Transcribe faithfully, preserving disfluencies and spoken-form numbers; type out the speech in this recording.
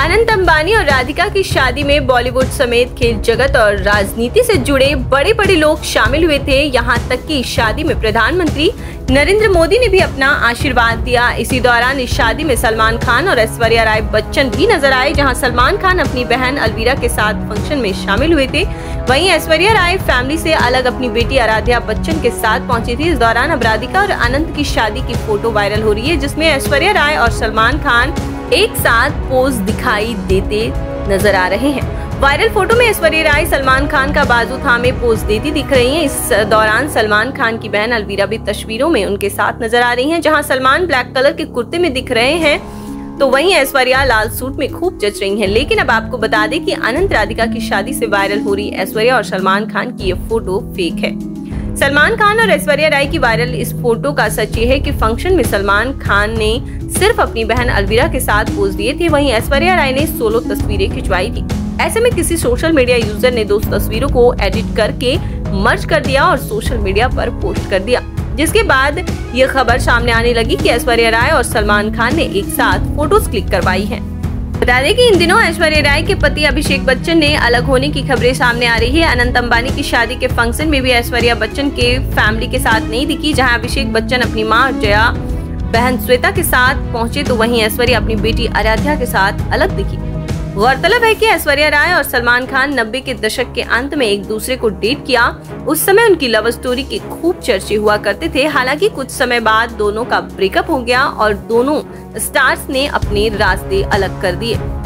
अनंत अम्बानी और राधिका की शादी में बॉलीवुड समेत खेल जगत और राजनीति से जुड़े बड़े बड़े लोग शामिल हुए थे। यहां तक कि शादी में प्रधानमंत्री नरेंद्र मोदी ने भी अपना आशीर्वाद दिया। इसी दौरान इस शादी में सलमान खान और ऐश्वर्या राय बच्चन भी नजर आए। जहां सलमान खान अपनी बहन अलवीरा के साथ फंक्शन में शामिल हुए थे, वहीं ऐश्वर्या राय फैमिली से अलग अपनी बेटी आराध्या बच्चन के साथ पहुंची थी। इस दौरान अब राधिका और अनंत की शादी की फोटो वायरल हो रही है, जिसमें ऐश्वर्या राय और सलमान खान एक साथ पोज दिखाई देते नजर आ रहे हैं। वायरल फोटो में ऐश्वर्या राय सलमान खान का बाजू थामे पोज देती दिख रही हैं। इस दौरान सलमान खान की बहन अलवीरा भी तस्वीरों में उनके साथ नजर आ रही हैं। जहां सलमान ब्लैक कलर के कुर्ते में दिख रहे हैं, तो वहीं ऐश्वर्या लाल सूट में खूब जच रही हैं। लेकिन अब आपको बता दें कि अनंत राधिका की शादी से वायरल हो रही ऐश्वर्या और सलमान खान की ये फोटो फेक है। सलमान खान और ऐश्वर्या राय की वायरल इस फोटो का सच ये है कि फंक्शन में सलमान खान ने सिर्फ अपनी बहन अलवीरा के साथ पोज दिए थे, वहीं ऐश्वर्या राय ने सोलो तस्वीरें खिंचवाई थी। ऐसे में किसी सोशल मीडिया यूजर ने दो तस्वीरों को एडिट करके मर्ज कर दिया और सोशल मीडिया पर पोस्ट कर दिया, जिसके बाद ये खबर सामने आने लगी कि ऐश्वर्या राय और सलमान खान ने एक साथ फोटोज क्लिक करवाई हैं। बता दें कि इन दिनों ऐश्वर्या राय के पति अभिषेक बच्चन ने अलग होने की खबरें सामने आ रही है। अनंत अम्बानी की शादी के फंक्शन में भी ऐश्वर्या बच्चन के फैमिली के साथ नहीं दिखी। जहां अभिषेक बच्चन अपनी मां और जया बहन श्वेता के साथ पहुंचे, तो वहीं ऐश्वर्या अपनी बेटी आराध्या के साथ अलग दिखी। गौरतलब है कि ऐश्वर्या राय और सलमान खान नब्बे के दशक के अंत में एक दूसरे को डेट किया। उस समय उनकी लव स्टोरी के खूब चर्चे हुआ करते थे। हालांकि कुछ समय बाद दोनों का ब्रेकअप हो गया और दोनों स्टार्स ने अपने रास्ते अलग कर दिए।